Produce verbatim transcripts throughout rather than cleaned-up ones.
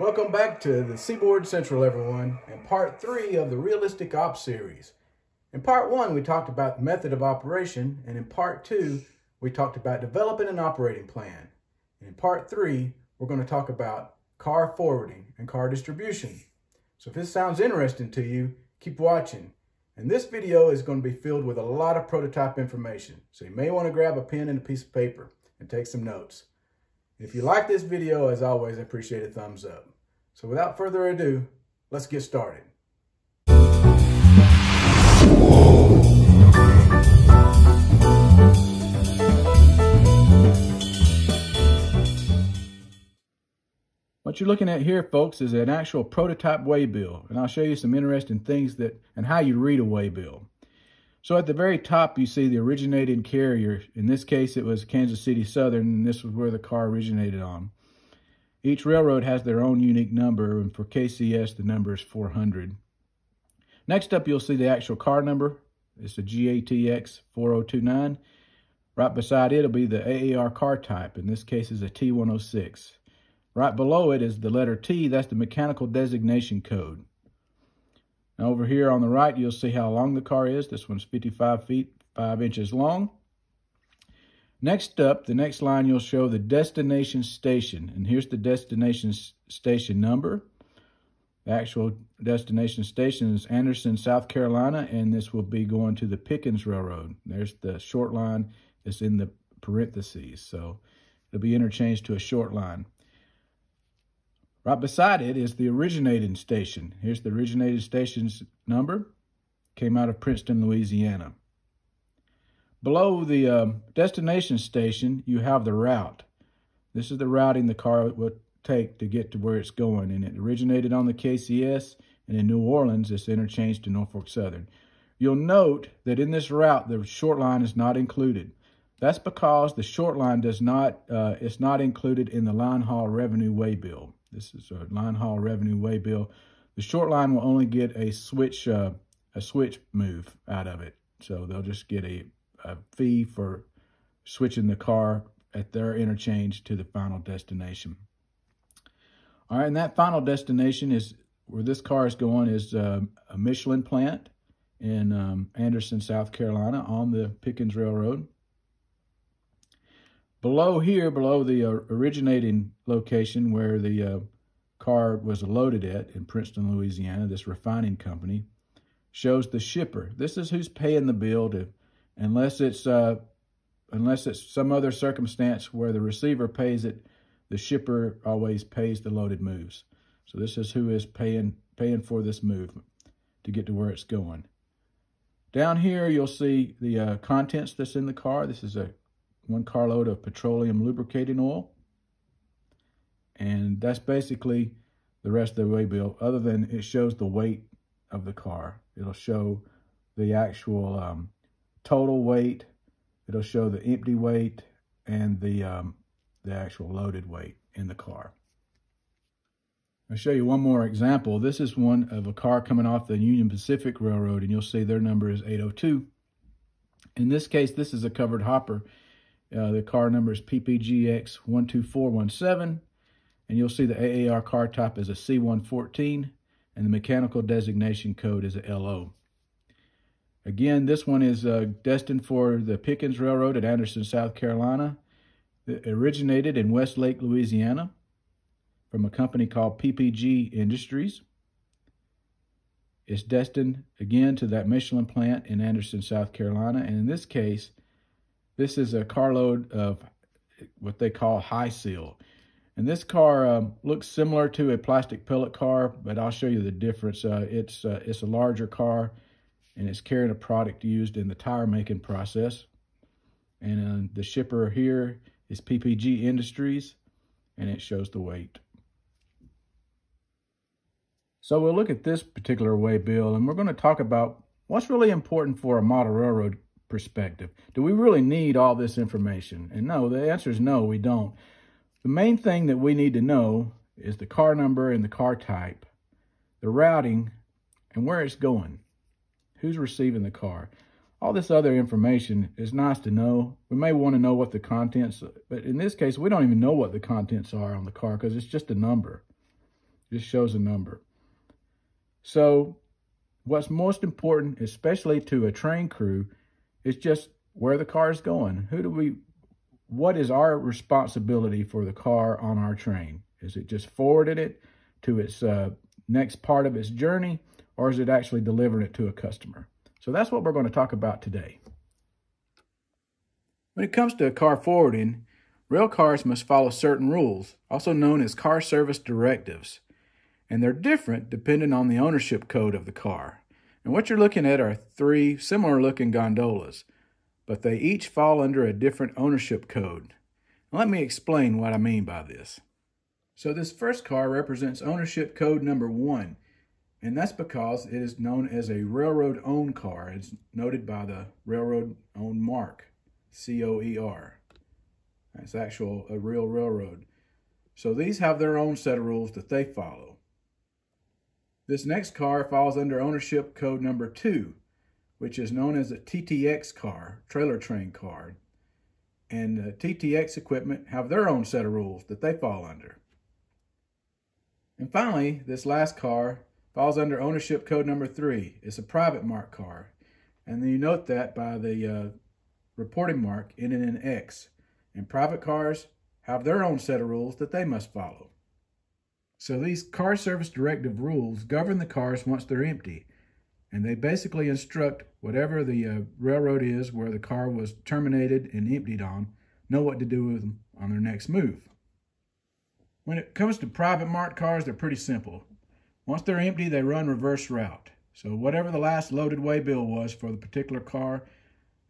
Welcome back to the Seaboard Central, everyone, and part three of the Realistic Ops series. In part one, we talked about the method of operation, and in part two, we talked about developing an operating plan. And in part three, we're going to talk about car forwarding and car distribution. So if this sounds interesting to you, keep watching. And this video is going to be filled with a lot of prototype information, so you may want to grab a pen and a piece of paper and take some notes. If you like this video, as always, I appreciate a thumbs up. So without further ado, let's get started. What you're looking at here, folks, is an actual prototype waybill, and I'll show you some interesting things that and how you read a waybill. So at the very top, you see the originating carrier. In this case, it was Kansas City Southern, and this was where the car originated on. Each railroad has their own unique number, and for K C S, the number is four hundred. Next up, you'll see the actual car number. It's a G A T X four oh two nine. Right beside it will be the A A R car type. In this case, it's a T one oh six. Right below it is the letter T. That's the mechanical designation code. Now over here on the right, you'll see how long the car is. This one's fifty-five feet, five inches long. Next up, the next line, you'll show the destination station. And here's the destination station number. The actual destination station is Anderson, South Carolina, and this will be going to the Pickens Railroad. There's the short line that's in the parentheses, so it'll be interchanged to a short line. Right beside it is the originating station. Here's the originating station's number. Came out of Princeton, Louisiana. Below the um, destination station, you have the route. This is the routing the car will take to get to where it's going. And it originated on the K C S, and in New Orleans, it's interchanged to Norfolk Southern. You'll note that in this route, the short line is not included. That's because the short line does not, uh, it's not included in the line haul revenue waybill. This is a line haul revenue waybill. The short line will only get a switch uh, a switch move out of it. So they'll just get a, a fee for switching the car at their interchange to the final destination. All right, and that final destination is where this car is going is uh, a Michelin plant in um, Anderson, South Carolina on the Pickens Railroad. Below here, below the uh, originating location where the uh, car was loaded at in Princeton, Louisiana, this refining company, shows the shipper. This is who's paying the bill, to, unless it's uh, unless it's some other circumstance where the receiver pays it, the shipper always pays the loaded moves. So this is who is paying paying for this movement to get to where it's going. Down here, you'll see the uh, contents that's in the car. This is a one carload of petroleum lubricating oil. And that's basically the rest of the waybill, other than it shows the weight of the car. It'll show the actual um, total weight. It'll show the empty weight and the, um, the actual loaded weight in the car. I'll show you one more example. This is one of a car coming off the Union Pacific Railroad, and you'll see their number is eight oh two. In this case, this is a covered hopper. Uh, the car number is P P G X one two four one seven, and you'll see the A A R car type is a C one fourteen, and the mechanical designation code is a L O. Again, this one is uh, destined for the Pickens Railroad at Anderson, South Carolina. It originated in Westlake, Louisiana, from a company called P P G Industries. It's destined, again, to that Michelin plant in Anderson, South Carolina, and in this case, this is a carload of what they call high seal. And this car um, looks similar to a plastic pellet car, but I'll show you the difference. Uh, it's, uh, it's a larger car, and it's carrying a product used in the tire making process. And uh, the shipper here is P P G Industries, and it shows the weight. So we'll look at this particular waybill, and we're going to talk about what's really important for a model railroad perspective. Do we really need all this information? And no, the answer is no, we don't. The main thing that we need to know is the car number and the car type, the routing, and where it's going, who's receiving the car. All this other information is nice to know. We may want to know what the contents, but in this case, we don't even know what the contents are on the car because it's just a number. just shows a number. So what's most important, especially to a train crew, is just where the car is going. Who do we, what is our responsibility for the car on our train? Is it just forwarded it to its uh, next part of its journey, or is it actually delivering it to a customer? So that's what we're going to talk about today. When it comes to car forwarding, rail cars must follow certain rules, also known as car service directives, and they're different depending on the ownership code of the car. And what you're looking at are three similar-looking gondolas, but they each fall under a different ownership code. Now, let me explain what I mean by this. So this first car represents ownership code number one, and that's because it is known as a railroad-owned car. It's noted by the railroad-owned mark, C O E R. That's actual, a real railroad. So these have their own set of rules that they follow. This next car falls under ownership code number two, which is known as a T T X car, trailer train car. And uh, T T X equipment have their own set of rules that they fall under. And finally, this last car falls under ownership code number three. It's a private mark car. And then you note that by the uh, reporting mark, N N N X. And private cars have their own set of rules that they must follow. So these car service directive rules govern the cars once they're empty, and they basically instruct whatever the uh, railroad is where the car was terminated and emptied on, know what to do with them on their next move. When it comes to private marked cars, they're pretty simple. Once they're empty, they run reverse route. So whatever the last loaded waybill was for the particular car,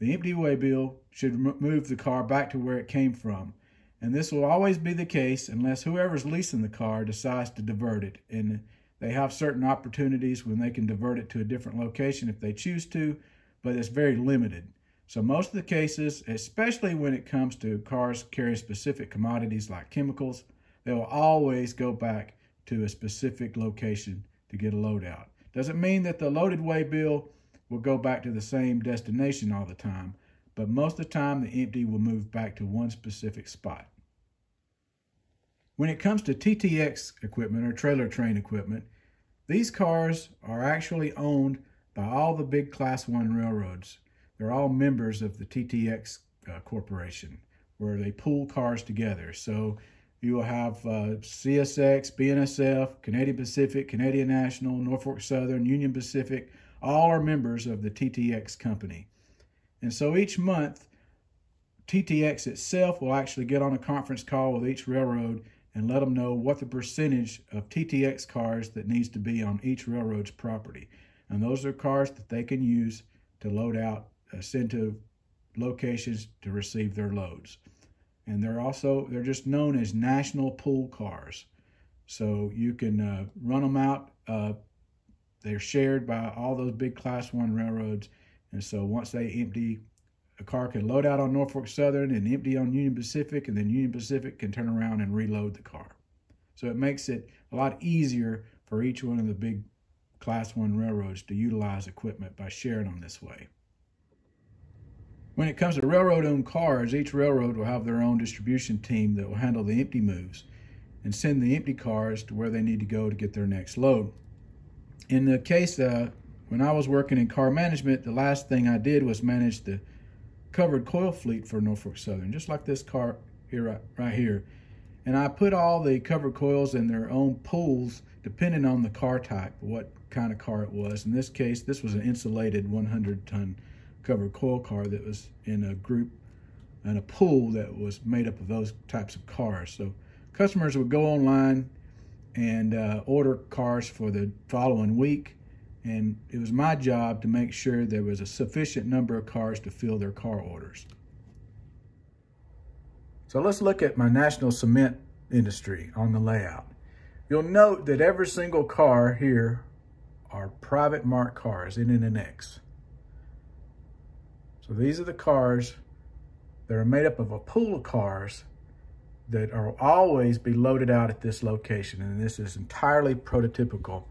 the empty waybill should move the car back to where it came from, and this will always be the case unless whoever's leasing the car decides to divert it, and they have certain opportunities when they can divert it to a different location if they choose to, but it's very limited. So most of the cases, especially when it comes to cars carrying specific commodities like chemicals, they will always go back to a specific location to get a load out. Doesn't mean that the loaded waybill will go back to the same destination all the time, but most of the time the empty will move back to one specific spot. When it comes to T T X equipment or trailer train equipment, these cars are actually owned by all the big class one railroads. They're all members of the T T X uh, corporation, where they pool cars together. So you will have uh, C S X, B N S F, Canadian Pacific, Canadian National, Norfolk Southern, Union Pacific. All are members of the T T X company. And so each month, T T X itself will actually get on a conference call with each railroad and let them know what the percentage of T T X cars that needs to be on each railroad's property. And those are cars that they can use to load out, uh, send to locations to receive their loads. And they're also, they're just known as national pool cars. So you can uh, run them out, uh, they're shared by all those big class one railroads. And so once they empty, a car can load out on Norfolk Southern and empty on Union Pacific, and then Union Pacific can turn around and reload the car. So it makes it a lot easier for each one of the big class one railroads to utilize equipment by sharing them this way. When it comes to railroad-owned cars, each railroad will have their own distribution team that will handle the empty moves and send the empty cars to where they need to go to get their next load. In the case, uh, when I was working in car management, the last thing I did was manage the covered coil fleet for Norfolk Southern, just like this car here, right, right here. And I put all the covered coils in their own pools, depending on the car type, what kind of car it was. In this case, this was an insulated one hundred ton covered coil car that was in a group and a pool that was made up of those types of cars. So customers would go online and uh, order cars for the following week. And it was my job to make sure there was a sufficient number of cars to fill their car orders. So let's look at my national cement industry on the layout. You'll note that every single car here are private marked cars, N N N X. So these are the cars that are made up of a pool of cars that are always be loaded out at this location, and this is entirely prototypical,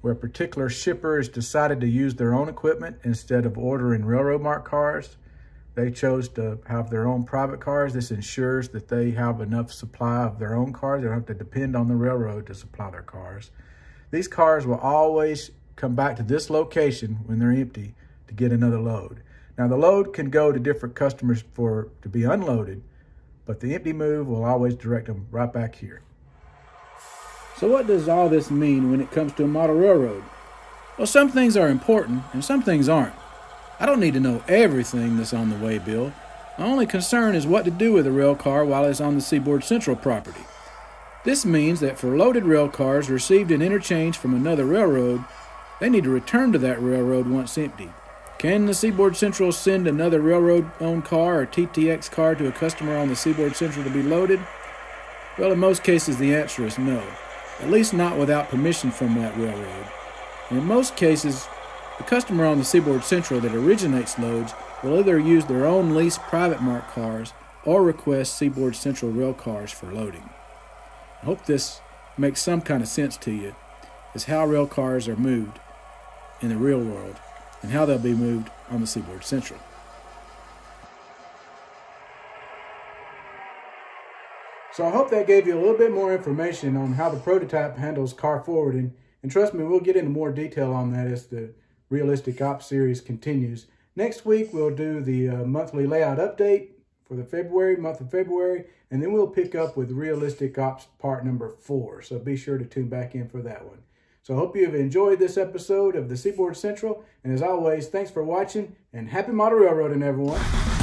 where a particular shipper has decided to use their own equipment instead of ordering railroad marked cars. They chose to have their own private cars. This ensures that they have enough supply of their own cars. They don't have to depend on the railroad to supply their cars. These cars will always come back to this location when they're empty to get another load. Now, the load can go to different customers for to be unloaded, but the empty move will always direct them right back here. So what does all this mean when it comes to a model railroad? Well, some things are important and some things aren't. I don't need to know everything that's on the way bill. My only concern is what to do with a rail car while it's on the Seaboard Central property. This means that for loaded rail cars received in interchange from another railroad, they need to return to that railroad once empty. Can the Seaboard Central send another railroad-owned car or T T X car to a customer on the Seaboard Central to be loaded? Well, in most cases, the answer is no, at least not without permission from that railroad. In most cases, the customer on the Seaboard Central that originates loads will either use their own leased private marked cars or request Seaboard Central rail cars for loading. I hope this makes some kind of sense to you as how rail cars are moved in the real world and how they'll be moved on the Seaboard Central. So I hope that gave you a little bit more information on how the prototype handles car forwarding, and trust me, we'll get into more detail on that as the Realistic Ops series continues. Next week, we'll do the uh, monthly layout update for the February, month of February, and then we'll pick up with Realistic Ops part number four. So be sure to tune back in for that one. So I hope you've enjoyed this episode of the Seaboard Central. And as always, thanks for watching and happy model railroading, everyone.